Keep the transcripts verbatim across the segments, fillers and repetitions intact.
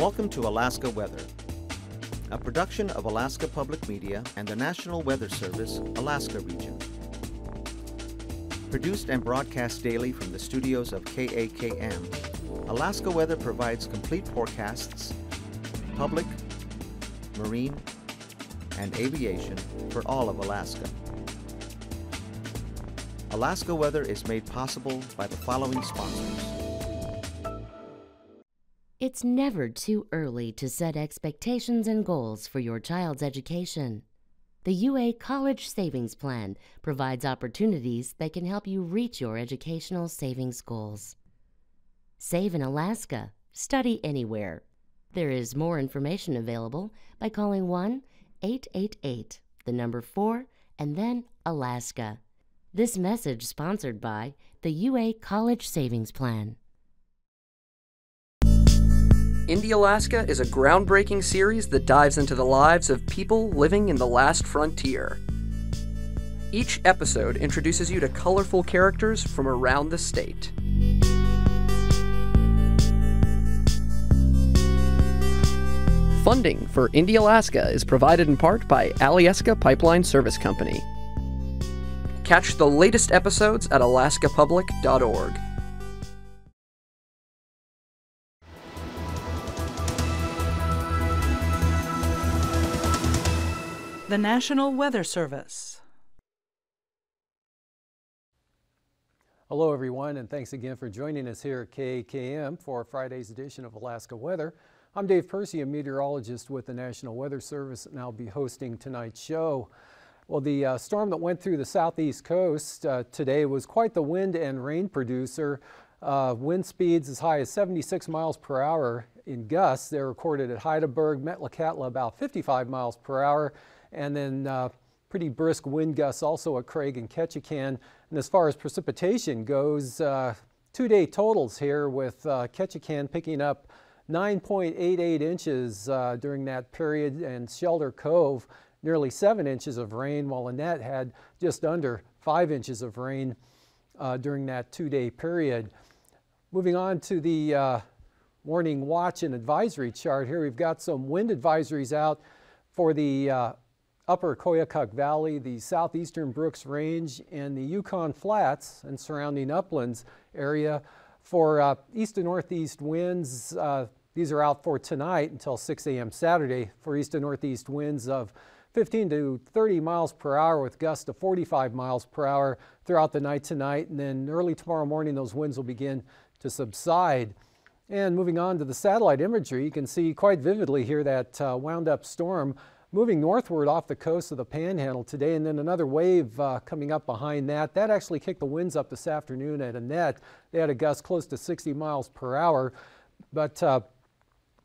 Welcome to Alaska Weather, a production of Alaska Public Media and the National Weather Service, Alaska Region. Produced and broadcast daily from the studios of K A K M, Alaska Weather provides complete forecasts, public, marine, and aviation for all of Alaska. Alaska Weather is made possible by the following sponsors. It's never too early to set expectations and goals for your child's education. The U A College Savings Plan provides opportunities that can help you reach your educational savings goals. Save in Alaska, study anywhere. There is more information available by calling one eight eight eight, the number four, and then Alaska. This message sponsored by the U A College Savings Plan. Indie Alaska is a groundbreaking series that dives into the lives of people living in the last frontier. Each episode introduces you to colorful characters from around the state. Funding for Indie Alaska is provided in part by Alaska Pipeline Service Company. Catch the latest episodes at alaska public dot org. The National Weather Service. Hello everyone, and thanks again for joining us here at K A K M for Friday's edition of Alaska Weather. I'm Dave Percy, a meteorologist with the National Weather Service, and I'll be hosting tonight's show. Well, the uh, storm that went through the southeast coast uh, today was quite the wind and rain producer. Uh, wind speeds as high as seventy-six miles per hour in gusts. They're recorded at Heidelberg, Metlakatla about fifty-five miles per hour, and then uh, pretty brisk wind gusts also at Craig and Ketchikan. And as far as precipitation goes, uh, two-day totals here with uh, Ketchikan picking up nine point eight eight inches uh, during that period, and Shelter Cove nearly seven inches of rain, while Annette had just under five inches of rain uh, during that two-day period. Moving on to the uh, warning, watch, and advisory chart here, we've got some wind advisories out for the uh, upper Koyukuk Valley, the southeastern Brooks Range, and the Yukon Flats and surrounding uplands area. For uh, east to northeast winds, uh, these are out for tonight until six A M Saturday, for east to northeast winds of fifteen to thirty miles per hour with gusts to forty-five miles per hour throughout the night tonight, and then early tomorrow morning those winds will begin to subside. And moving on to the satellite imagery, you can see quite vividly here that uh, wound up storm moving northward off the coast of the Panhandle today, and then another wave uh, coming up behind that. That actually kicked the winds up this afternoon at Annette. They had a gust close to sixty miles per hour, but uh,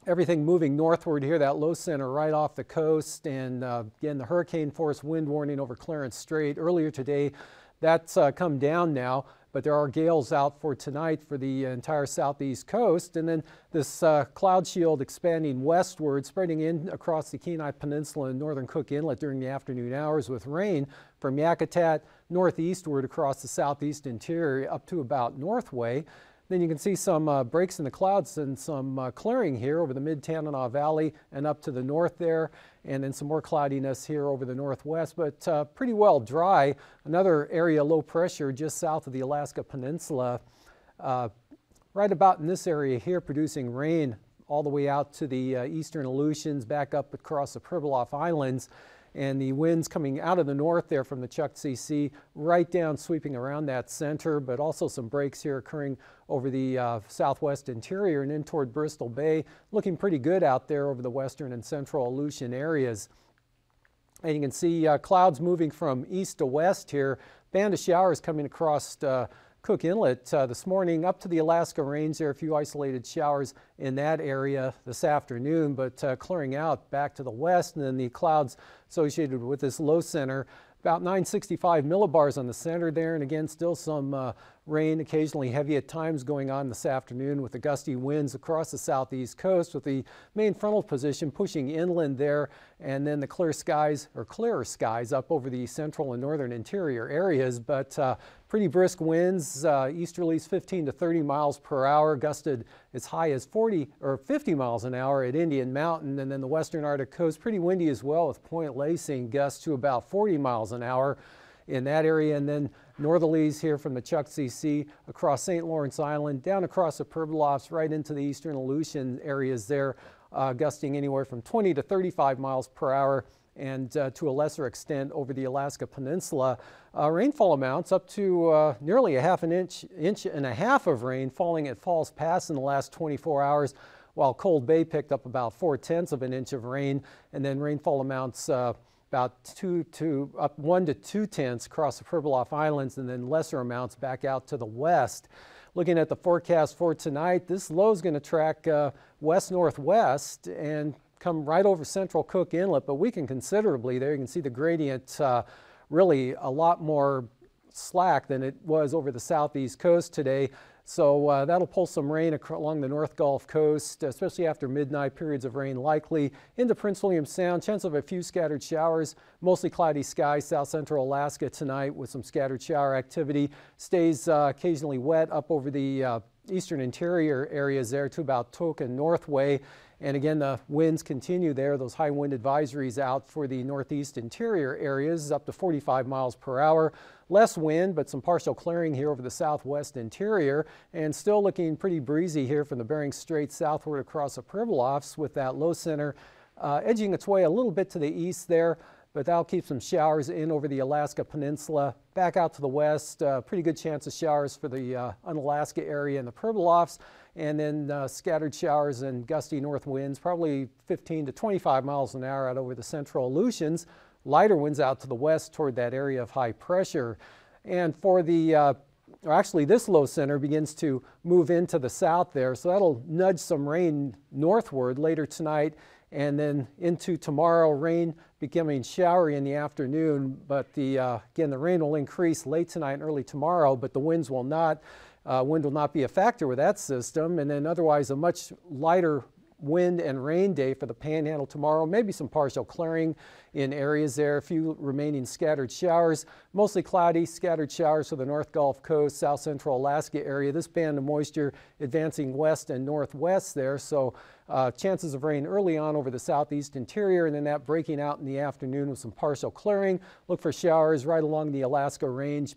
everything moving northward here, that low center right off the coast, and uh, again, the hurricane force wind warning over Clarence Strait earlier today. That's uh, come down now, but there are gales out for tonight for the entire southeast coast. And then this uh, cloud shield expanding westward, spreading in across the Kenai Peninsula and northern Cook Inlet during the afternoon hours with rain from Yakutat northeastward across the southeast interior up to about Northway. Then you can see some uh, breaks in the clouds and some uh, clearing here over the mid-Tanana Valley and up to the north there, and then some more cloudiness here over the northwest, but uh, pretty well dry. Another area low pressure just south of the Alaska Peninsula, uh, right about in this area here, producing rain all the way out to the uh, eastern Aleutians, back up across the Pribilof Islands, and the winds coming out of the north there from the Chukchi Sea right down, sweeping around that center, but also some breaks here occurring over the uh, southwest interior and in toward Bristol Bay, looking pretty good out there over the western and central Aleutian areas. And you can see uh, clouds moving from east to west here, band of showers coming across uh, Cook Inlet uh, this morning up to the Alaska Range. There are a few isolated showers in that area this afternoon, but uh, clearing out back to the west, and then the clouds associated with this low center, about nine sixty-five millibars on the center there, and again still some uh, Rain, occasionally heavy at times, going on this afternoon with the gusty winds across the southeast coast, with the main frontal position pushing inland there, and then the clear skies or clearer skies up over the central and northern interior areas. But uh, pretty brisk winds, uh, easterlies fifteen to thirty miles per hour, gusted as high as forty or fifty miles an hour at Indian Mountain, and then the western Arctic coast pretty windy as well, with Point Lacing gusts to about forty miles an hour in that area, and then northerlies here from the Chukchi Sea across Saint Lawrence Island, down across the Pribilofs, right into the eastern Aleutian areas there, uh, gusting anywhere from twenty to thirty-five miles per hour, and uh, to a lesser extent over the Alaska Peninsula. Uh, rainfall amounts up to uh, nearly a half an inch, inch and a half of rain falling at Falls Pass in the last twenty-four hours, while Cold Bay picked up about four-tenths of an inch of rain, and then rainfall amounts uh, about two to up one to two tenths across the Pribilof Islands, and then lesser amounts back out to the west. Looking at the forecast for tonight, this low is going to track uh, west northwest and come right over central Cook Inlet, but we can considerably there. You can see the gradient uh, really a lot more slack than it was over the southeast coast today. So uh, that'll pull some rain along the North Gulf Coast, especially after midnight. Periods of rain likely into Prince William Sound. Chance of a few scattered showers, mostly cloudy skies, south central Alaska tonight with some scattered shower activity. Stays uh, occasionally wet up over the uh, eastern interior areas there to about Tok and Northway. And again, the winds continue there. Those high wind advisories out for the northeast interior areas up to forty-five miles per hour. Less wind, but some partial clearing here over the southwest interior, and still looking pretty breezy here from the Bering Strait southward across the Pribilofs, with that low center uh, edging its way a little bit to the east there. But that'll keep some showers in over the Alaska Peninsula. Back out to the west, uh, pretty good chance of showers for the uh, Unalaska area and the Pribilofs, and then uh, scattered showers and gusty north winds, probably fifteen to twenty-five miles an hour out over the central Aleutians. Lighter winds out to the west toward that area of high pressure. And for the, uh, or actually this low center begins to move into the south there, so that'll nudge some rain northward later tonight. And then into tomorrow, rain becoming showery in the afternoon, but the uh, again, the rain will increase late tonight and early tomorrow, but the winds will not. Uh, wind will not be a factor with that system, and then otherwise a much lighter wind and rain day for the Panhandle tomorrow. Maybe some partial clearing in areas there, a few remaining scattered showers, mostly cloudy, scattered showers for the North Gulf Coast, south central Alaska area. This band of moisture advancing west and northwest there, so Uh, chances of rain early on over the southeast interior, and then that breaking out in the afternoon with some partial clearing. Look for showers right along the Alaska Range,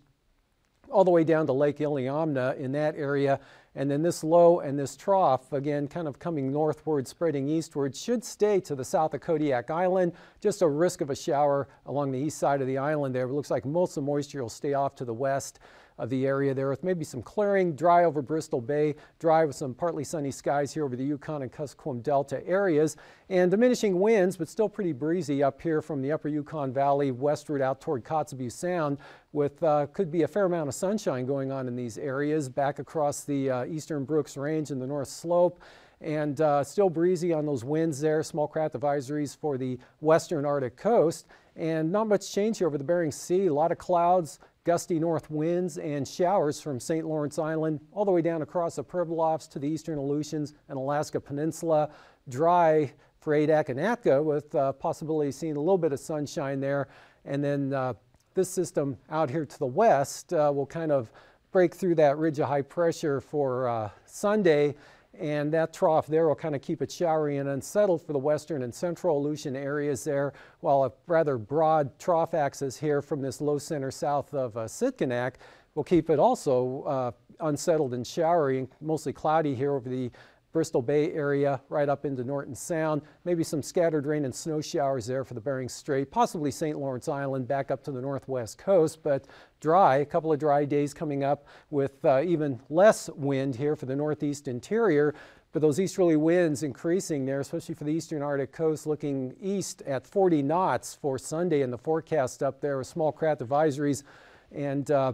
all the way down to Lake Iliamna in that area. And then this low and this trough, again, kind of coming northward, spreading eastward, should stay to the south of Kodiak Island. Just a risk of a shower along the east side of the island there. It looks like most of the moisture will stay off to the west of the area there, with maybe some clearing, dry over Bristol Bay, dry with some partly sunny skies here over the Yukon and Kuskokwim Delta areas, and diminishing winds, but still pretty breezy up here from the upper Yukon Valley westward out toward Kotzebue Sound, with uh, could be a fair amount of sunshine going on in these areas back across the uh, eastern Brooks Range and the North Slope. And uh, still breezy on those winds there, small craft advisories for the western Arctic coast. And not much change here over the Bering Sea, a lot of clouds, gusty north winds, and showers from Saint Lawrence Island all the way down across the Pribilofs to the eastern Aleutians and Alaska Peninsula. Dry for Adak and Atka, with uh, possibility of seeing a little bit of sunshine there. And then uh, this system out here to the west uh, will kind of break through that ridge of high pressure for uh, Sunday. And that trough there will kind of keep it showery and unsettled for the western and central Aleutian areas there, while a rather broad trough axis here from this low center south of uh, Sitkanak will keep it also uh, unsettled and showery and mostly cloudy here over the Bristol Bay area, right up into Norton Sound. Maybe some scattered rain and snow showers there for the Bering Strait, possibly Saint Lawrence Island back up to the northwest coast, but dry, a couple of dry days coming up with uh, even less wind here for the northeast interior. But those easterly winds increasing there, especially for the eastern Arctic coast, looking east at forty knots for Sunday in the forecast up there, with small craft advisories and uh,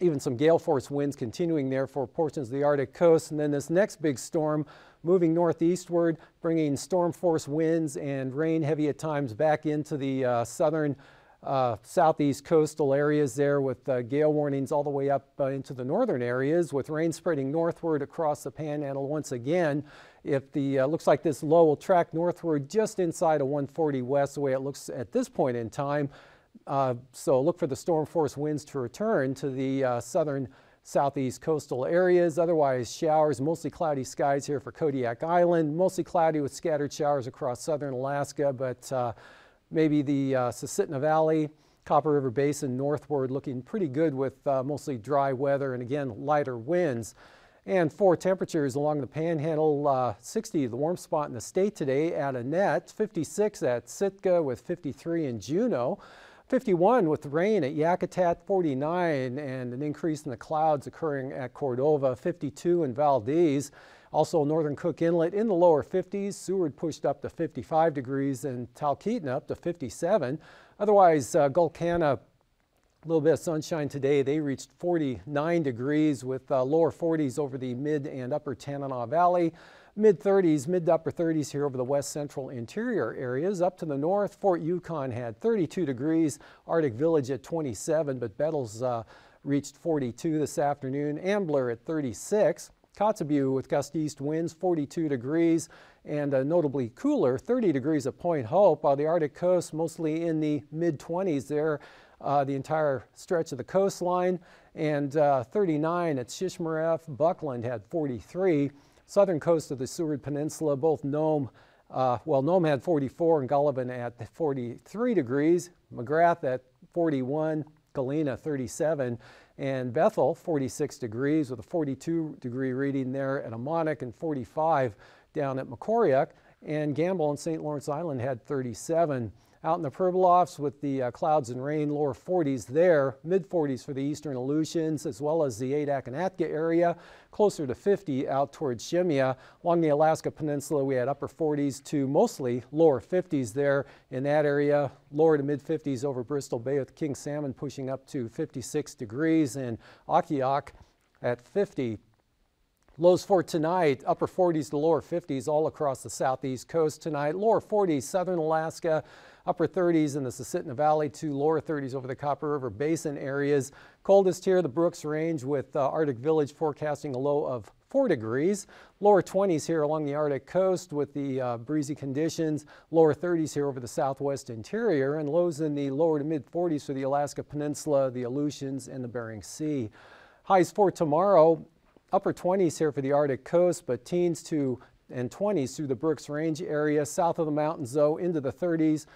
even some gale force winds continuing there for portions of the Arctic coast. And then this next big storm moving northeastward, bringing storm force winds and rain heavy at times back into the uh, southern uh, southeast coastal areas there with uh, gale warnings all the way up uh, into the northern areas, with rain spreading northward across the Panhandle once again. If the uh, looks like this low will track northward just inside of one forty west, the way it looks at this point in time. Uh, so look for the storm force winds to return to the uh, southern southeast coastal areas. Otherwise, showers, mostly cloudy skies here for Kodiak Island, mostly cloudy with scattered showers across southern Alaska, but uh, maybe the uh, Susitna Valley, Copper River Basin northward looking pretty good with uh, mostly dry weather and again lighter winds. And for temperatures along the Panhandle, uh, sixty, the warm spot in the state today at Annette, fifty-six at Sitka, with fifty-three in Juneau. fifty-one with rain at Yakutat, forty-nine, and an increase in the clouds occurring at Cordova, fifty-two in Valdez. Also northern Cook Inlet in the lower fifties, Seward pushed up to fifty-five degrees, and Talkeetna up to fifty-seven. Otherwise, uh, Gulcana, a little bit of sunshine today. They reached forty-nine degrees with uh, lower forties over the mid and upper Tanana Valley. Mid-thirties, mid to upper thirties here over the west central interior areas. Up to the north, Fort Yukon had thirty-two degrees, Arctic Village at twenty-seven, but Bettles uh, reached forty-two this afternoon, Ambler at thirty-six, Kotzebue with gust east winds, forty-two degrees, and a notably cooler thirty degrees at Point Hope, while the Arctic coast mostly in the mid-twenties there, uh, the entire stretch of the coastline, and uh, thirty-nine at Shishmaref, Buckland had forty-three. Southern coast of the Seward Peninsula, both Nome, uh, well, Nome had forty-four and Golovin at forty-three degrees, McGrath at forty-one, Galena thirty-seven, and Bethel forty-six degrees with a forty-two degree reading there at Amonic, and forty-five down at McCormick, and Gamble and Saint Lawrence Island had thirty-seven. Out in the Pribilofs with the uh, clouds and rain, lower forties there, mid-forties for the eastern Aleutians, as well as the Adak and Atka area, closer to fifty out towards Shemya. Along the Alaska Peninsula, we had upper forties to mostly lower fifties there in that area, lower to mid-fifties over Bristol Bay with King Salmon pushing up to fifty-six degrees, and Akiak at fifty. Lows for tonight, upper forties to lower fifties all across the southeast coast tonight. Lower forties, southern Alaska, upper thirties in the Susitna Valley to lower thirties over the Copper River Basin areas. Coldest here, the Brooks Range with uh, Arctic Village forecasting a low of four degrees. Lower twenties here along the Arctic coast with the uh, breezy conditions. Lower thirties here over the southwest interior, and lows in the lower to mid forties for the Alaska Peninsula, the Aleutians, and the Bering Sea. Highs for tomorrow, upper twenties here for the Arctic coast, but teens to and twenties through the Brooks Range area, south of the mountains though into the thirties,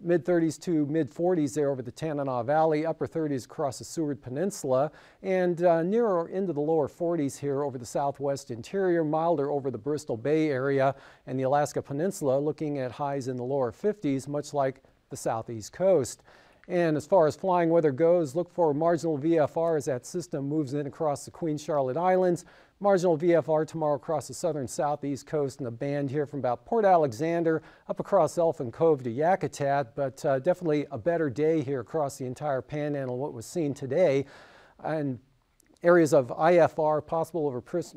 mid thirties to mid forties there over the Tanana Valley, upper thirties across the Seward Peninsula, and uh, nearer into the lower forties here over the southwest interior, milder over the Bristol Bay area and the Alaska Peninsula, looking at highs in the lower fifties, much like the southeast coast. And as far as flying weather goes, look for marginal V F R as that system moves in across the Queen Charlotte Islands. Marginal V F R tomorrow across the southern southeast coast and the band here from about Port Alexander up across Elfin Cove to Yakutat, but uh, definitely a better day here across the entire Panhandle, what was seen today. And areas of I F R possible over Pris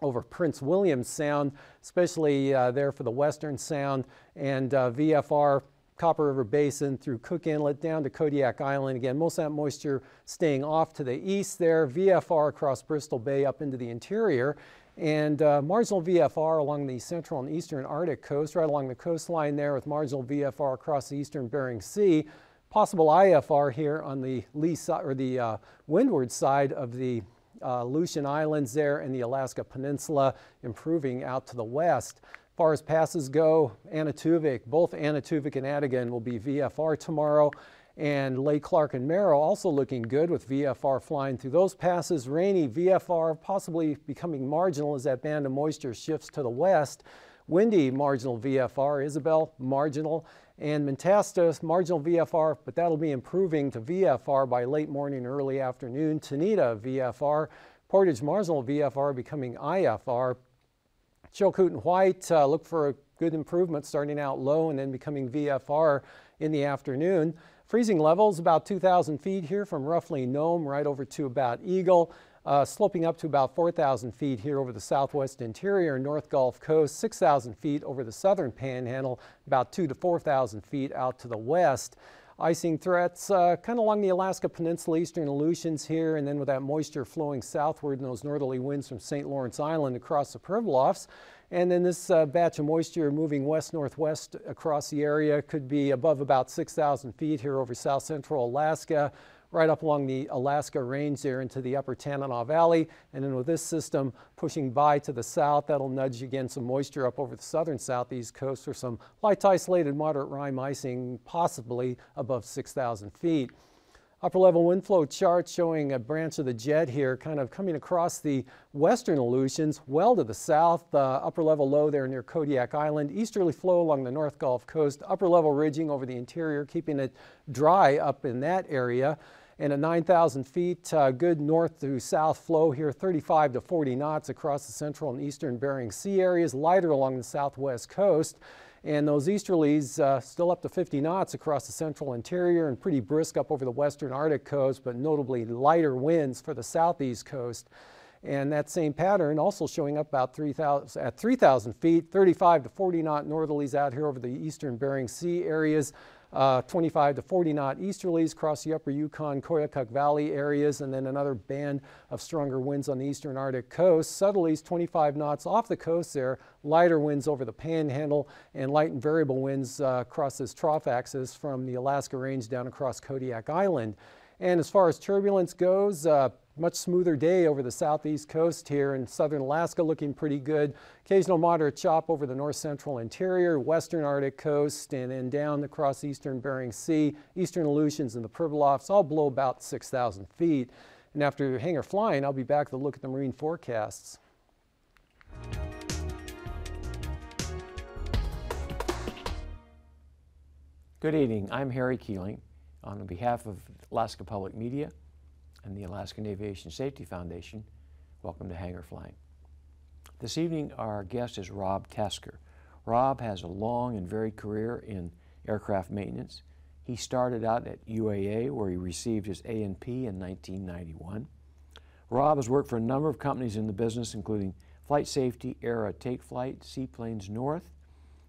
over Prince William Sound, especially uh, there for the Western Sound, and uh, V F R Copper River Basin through Cook Inlet down to Kodiak Island. Again, most of that moisture staying off to the east there. V F R across Bristol Bay up into the interior, and uh, marginal V F R along the central and eastern Arctic coast, right along the coastline there with marginal V F R across the eastern Bering Sea. Possible I F R here on the lee side, or the uh, windward side of the uh, Aleutian Islands there and the Alaska Peninsula, improving out to the west. As far as passes go, Anatuvik, both Anatuvik and Adigan will be V F R tomorrow, and Lake Clark and Merrill also looking good with V F R flying through those passes. Rainy V F R possibly becoming marginal as that band of moisture shifts to the west. Windy marginal V F R, Isabel marginal, and Mentasta marginal V F R, but that'll be improving to V F R by late morning, early afternoon. Tanita V F R, Portage marginal V F R becoming I F R. Chilkoot and White, uh, look for a good improvement starting out low and then becoming V F R in the afternoon. Freezing levels about two thousand feet here from roughly Nome right over to about Eagle, uh, sloping up to about four thousand feet here over the southwest interior, North Gulf Coast, six thousand feet over the southern Panhandle, about two to four thousand feet out to the west. Icing threats uh, kind of along the Alaska Peninsula, eastern Aleutians here, and then with that moisture flowing southward and those northerly winds from Saint Lawrence Island across the Pribilofs. And then this uh, batch of moisture moving west-northwest across the area could be above about six thousand feet here over south central Alaska, right up along the Alaska Range there into the upper Tanana Valley. And then with this system pushing by to the south, that'll nudge again some moisture up over the southern southeast coast for some light isolated moderate rime icing, possibly above six thousand feet. Upper level wind flow chart showing a branch of the jet here kind of coming across the western Aleutians, well to the south, the uh, upper level low there near Kodiak Island, easterly flow along the north Gulf coast, upper level ridging over the interior, keeping it dry up in that area. And at nine thousand feet, uh, good north to south flow here, thirty-five to forty knots across the central and eastern Bering Sea areas, lighter along the southwest coast. And those easterlies uh, still up to fifty knots across the central interior and pretty brisk up over the western Arctic coast, but notably lighter winds for the southeast coast. And that same pattern also showing up about three thousand at three thousand feet, thirty-five to forty knot northerlies out here over the eastern Bering Sea areas. Uh, twenty-five to forty knot easterlies across the upper Yukon, Koyukuk Valley areas, and then another band of stronger winds on the eastern Arctic coast. Subtleties twenty-five knots off the coast there, lighter winds over the Panhandle, and light and variable winds uh, across this trough axis from the Alaska Range down across Kodiak Island. And as far as turbulence goes, uh, much smoother day over the southeast coast here in southern Alaska, looking pretty good. Occasional moderate chop over the north central interior, western Arctic coast, and then down across eastern Bering Sea, eastern Aleutians and the Pribilofs, all below about six thousand feet. And after hanger flying, I'll be back to look at the marine forecasts. Good evening, I'm Harry Keeling. On behalf of Alaska Public Media and the Alaskan Aviation Safety Foundation, welcome to Hangar Flying. This evening our guest is Rob Tasker. Rob has a long and varied career in aircraft maintenance. He started out at U A A where he received his A and P in nineteen ninety-one. Rob has worked for a number of companies in the business including Flight Safety, Aera Take Flight, Seaplanes North,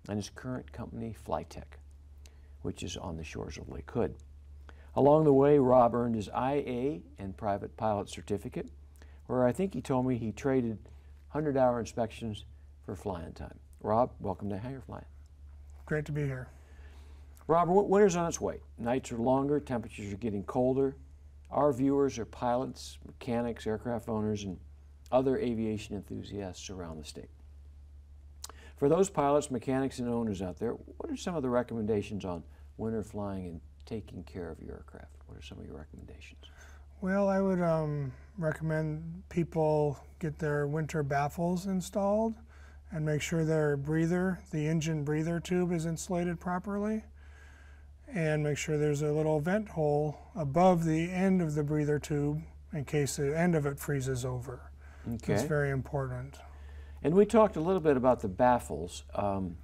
and his current company Flytech, which is on the shores of Lake Hood. Along the way, Rob earned his I A and private pilot certificate, where I think he told me he traded one hundred hour inspections for flying time. Rob, welcome to Hangar Flying. Great to be here. Rob, winter's on its way. Nights are longer, temperatures are getting colder. Our viewers are pilots, mechanics, aircraft owners, and other aviation enthusiasts around the state. For those pilots, mechanics, and owners out there, what are some of the recommendations on winter flying and taking care of your aircraft? What are some of your recommendations? Well, I would um, recommend people get their winter baffles installed and make sure their breather, the engine breather tube, is insulated properly, and make sure there's a little vent hole above the end of the breather tube in case the end of it freezes over. Okay. That's very important. And we talked a little bit about the baffles, um,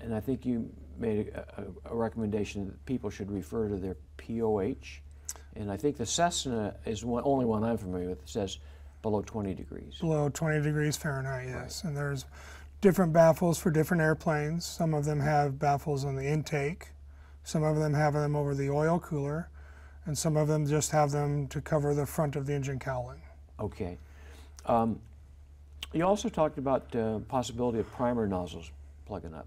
and I think you made a, a, a recommendation that people should refer to their P O H, and I think the Cessna is one, only one I'm familiar with that says below twenty degrees. Below twenty degrees Fahrenheit, yes. Right. And there's different baffles for different airplanes. Some of them have baffles on the intake, some of them have them over the oil cooler, and some of them just have them to cover the front of the engine cowling. Okay. Um, you also talked about the uh, possibility of primer nozzles plugging up.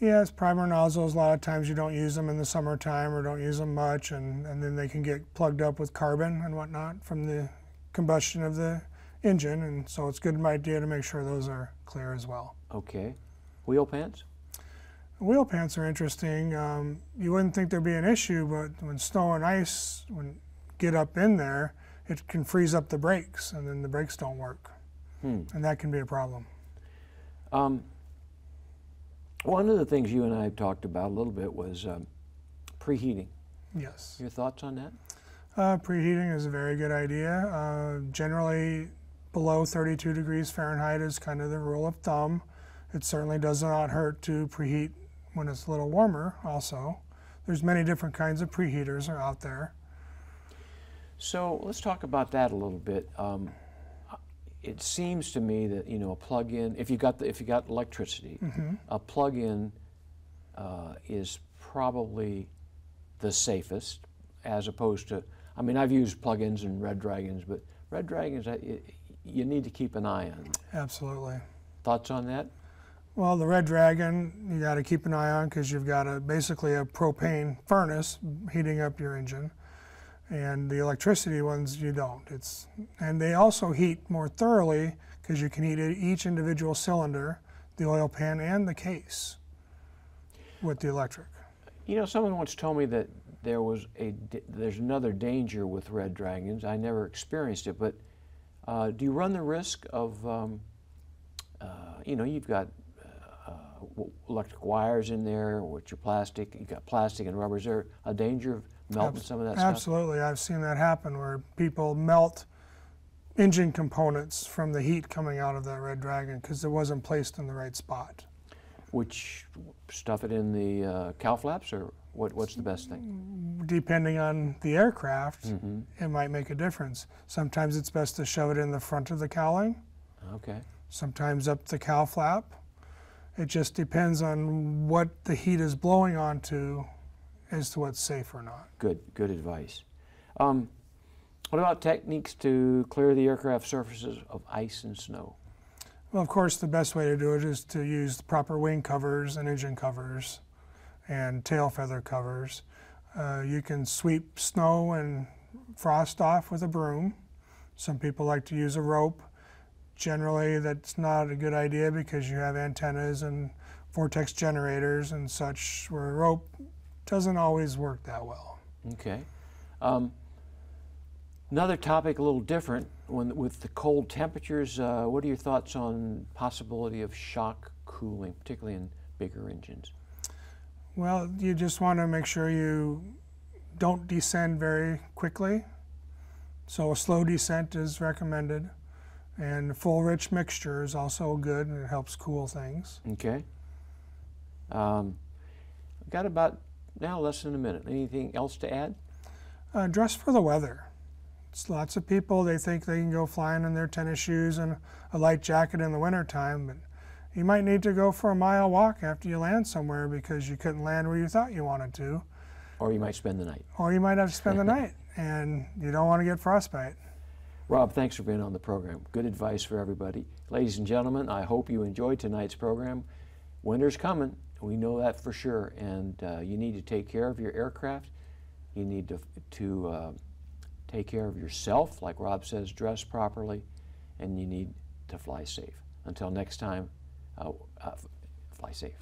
Yes, primer nozzles, a lot of times you don't use them in the summertime or don't use them much, and, and then they can get plugged up with carbon and whatnot from the combustion of the engine, and so it's a good idea to make sure those are clear as well. Okay. Wheel pants? Wheel pants are interesting. Um, you wouldn't think there'd be an issue, but when snow and ice when get up in there, it can freeze up the brakes, and then the brakes don't work, hmm. and that can be a problem. Um, One of the things you and I have talked about a little bit was um, preheating. Yes. Your thoughts on that? Uh, preheating is a very good idea. Uh, generally, below thirty-two degrees Fahrenheit is kind of the rule of thumb. It certainly does not hurt to preheat when it's a little warmer also. There's many different kinds of preheaters are out there. So let's talk about that a little bit. Um, It seems to me that, you know, a plug-in, if you got the, if you got electricity, mm-hmm. a plug-in uh, is probably the safest, as opposed to, I mean, I've used plugins and red dragons, but red dragons, you need to keep an eye on. Absolutely. Thoughts on that? Well, the red dragon, you got to keep an eye on because you've got a, basically a propane furnace heating up your engine. And the electricity ones, you don't. It's, and they also heat more thoroughly because you can heat each individual cylinder, the oil pan and the case with the electric. You know, someone once told me that there was a, there's another danger with red dragons. I never experienced it, but uh, do you run the risk of, um, uh, you know, you've got uh, electric wires in there, which are plastic, you've got plastic and rubber. Is there a danger of melting Ab some of that absolutely. Stuff? Absolutely, I've seen that happen where people melt engine components from the heat coming out of that red dragon because it wasn't placed in the right spot. Which, stuff it in the uh, cow flaps, or what, what's the best thing? Depending on the aircraft, mm-hmm. it might make a difference. Sometimes it's best to shove it in the front of the cowling. Okay. Sometimes up the cow flap. It just depends on what the heat is blowing onto as to what's safe or not. Good, good advice. Um, what about techniques to clear the aircraft surfaces of ice and snow? Well, of course, the best way to do it is to use the proper wing covers and engine covers and tail feather covers. Uh, you can sweep snow and frost off with a broom. Some people like to use a rope. Generally, that's not a good idea because you have antennas and vortex generators and such where a rope doesn't always work that well. Okay. Um, Another topic a little different, when, with the cold temperatures, uh, what are your thoughts on possibility of shock cooling, particularly in bigger engines? Well, you just want to make sure you don't descend very quickly. So a slow descent is recommended. And full rich mixture is also good, and it helps cool things. Okay. Um, we've got about now less than a minute. Anything else to add? Uh, dress for the weather. It's lots of people, they think they can go flying in their tennis shoes and a light jacket in the wintertime, but you might need to go for a mile walk after you land somewhere because you couldn't land where you thought you wanted to. Or you might spend the night. Or you might have to spend the night, and you don't want to get frostbite. Rob, thanks for being on the program. Good advice for everybody. Ladies and gentlemen, I hope you enjoyed tonight's program. Winter's coming, we know that for sure, and uh, you need to take care of your aircraft. You need to... to uh, Take care of yourself, like Rob says, dress properly, and you need to fly safe. Until next time, uh, uh, fly safe.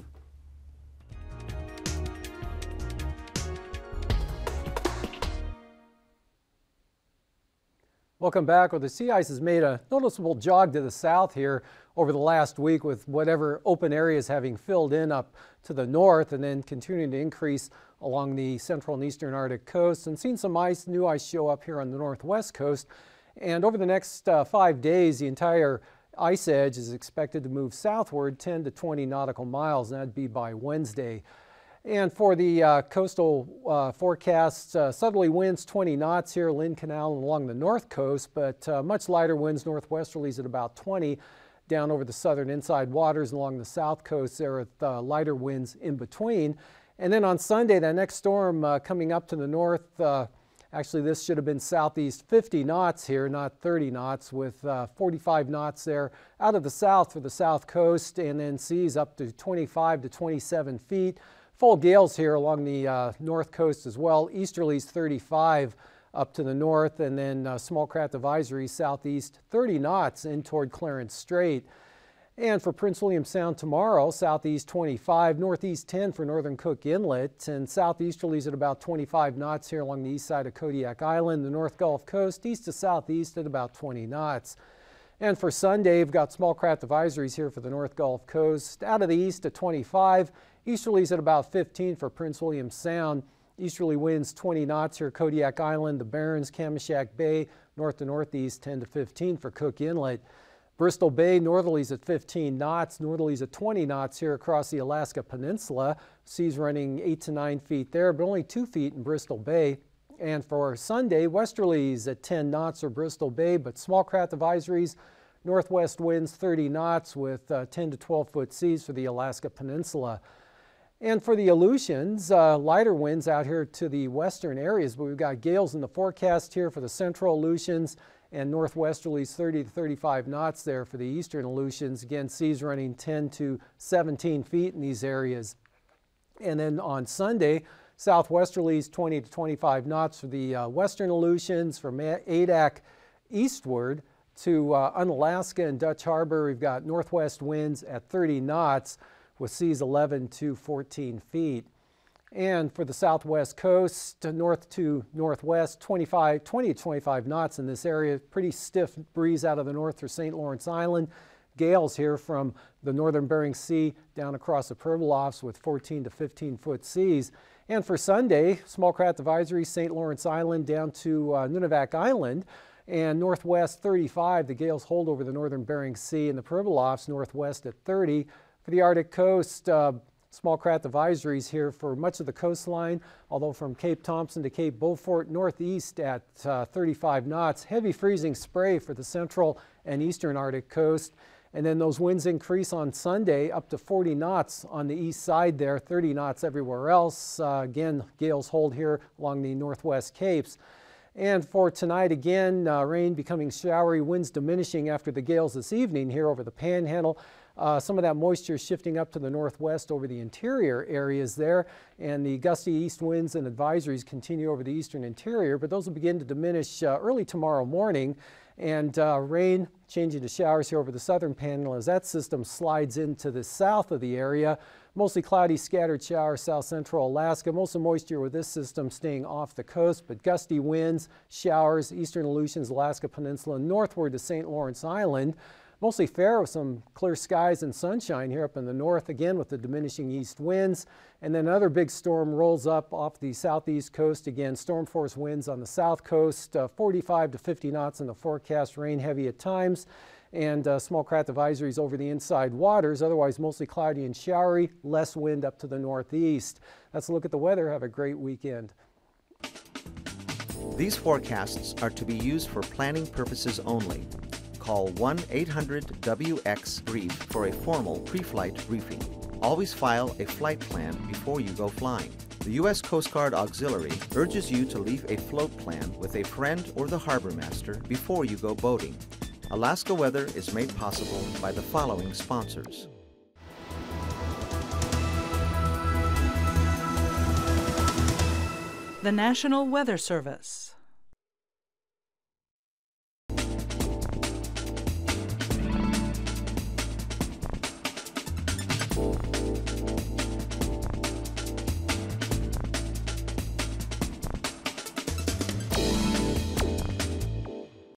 Welcome back. Well, the sea ice has made a noticeable jog to the south here over the last week, with whatever open areas having filled in up to the north and then continuing to increase along the central and eastern Arctic coast, and seen some ice, new ice show up here on the northwest coast. And over the next uh, five days, the entire ice edge is expected to move southward ten to twenty nautical miles, and that'd be by Wednesday. And for the uh, coastal uh, forecasts, uh, southerly winds twenty knots here, Lynn Canal and along the north coast, but uh, much lighter winds, northwesterlies at about twenty, down over the southern inside waters and along the south coast there with uh, lighter winds in between. And then on Sunday, that next storm uh, coming up to the north, uh, actually this should have been southeast fifty knots here, not thirty knots, with uh, forty-five knots there out of the south for the south coast, and then seas up to twenty-five to twenty-seven feet. Full gales here along the uh, north coast as well. Easterlies thirty-five up to the north, and then uh, small craft advisory southeast thirty knots in toward Clarence Strait. And for Prince William Sound tomorrow, southeast twenty-five, northeast ten for northern Cook Inlet, and southeasterlies at about twenty-five knots here along the east side of Kodiak Island, the north Gulf coast, east to southeast at about twenty knots. And for Sunday, we've got small craft advisories here for the north Gulf coast, out of the east to twenty-five, easterlies at about fifteen for Prince William Sound. Easterly winds twenty knots here, Kodiak Island, the Barrens, Kamishak Bay, north to northeast ten to fifteen for Cook Inlet. Bristol Bay, northerlies at fifteen knots, northerlies at twenty knots here across the Alaska Peninsula. Seas running eight to nine feet there, but only two feet in Bristol Bay. And for Sunday, westerlies at ten knots or Bristol Bay, but small craft advisories, northwest winds thirty knots with uh, ten to twelve foot seas for the Alaska Peninsula. And for the Aleutians, uh, lighter winds out here to the western areas, but we've got gales in the forecast here for the central Aleutians and northwesterlies thirty to thirty-five knots there for the eastern Aleutians. Again, seas running ten to seventeen feet in these areas. And then on Sunday, southwesterlies twenty to twenty-five knots for the uh, western Aleutians, from Adak eastward to uh, Unalaska and Dutch Harbor. We've got northwest winds at thirty knots, with seas eleven to fourteen feet. And for the southwest coast, north to northwest, twenty-five, twenty to twenty-five knots in this area. Pretty stiff breeze out of the north through Saint Lawrence Island. Gales here from the northern Bering Sea down across the Pribilofs with fourteen to fifteen foot seas. And for Sunday, small craft advisory, Saint Lawrence Island down to uh, Nunivak Island. And northwest thirty-five, the gales hold over the northern Bering Sea and the Pribilofs, northwest at thirty. For the Arctic coast, uh, small craft advisories here for much of the coastline, although from Cape Thompson to Cape Beaufort, northeast at uh, thirty-five knots. Heavy freezing spray for the central and eastern Arctic coast. And then those winds increase on Sunday up to forty knots on the east side there, thirty knots everywhere else. Uh, again, gales hold here along the northwest capes. And for tonight, again, uh, rain becoming showery, winds diminishing after the gales this evening here over the Panhandle. Uh, some of that moisture shifting up to the northwest over the interior areas there, and the gusty east winds and advisories continue over the eastern interior, but those will begin to diminish uh, early tomorrow morning, and uh, rain changing to showers here over the southern Panhandle as that system slides into the south of the area. Mostly cloudy, scattered showers, south central Alaska. Most of the moisture with this system staying off the coast, but gusty winds, showers, eastern Aleutians, Alaska Peninsula, northward to Saint Lawrence Island. Mostly fair with some clear skies and sunshine here up in the north, again with the diminishing east winds. And then another big storm rolls up off the southeast coast. Again, storm force winds on the south coast, uh, forty-five to fifty knots in the forecast, rain heavy at times, and uh, small craft advisories over the inside waters. Otherwise, mostly cloudy and showery, less wind up to the northeast. That's a look at the weather. Have a great weekend. These forecasts are to be used for planning purposes only. Call one eight hundred W X brief for a formal pre-flight briefing. Always file a flight plan before you go flying. The U S Coast Guard Auxiliary urges you to leave a float plan with a friend or the harbor master before you go boating. Alaska weather is made possible by the following sponsors. The National Weather Service.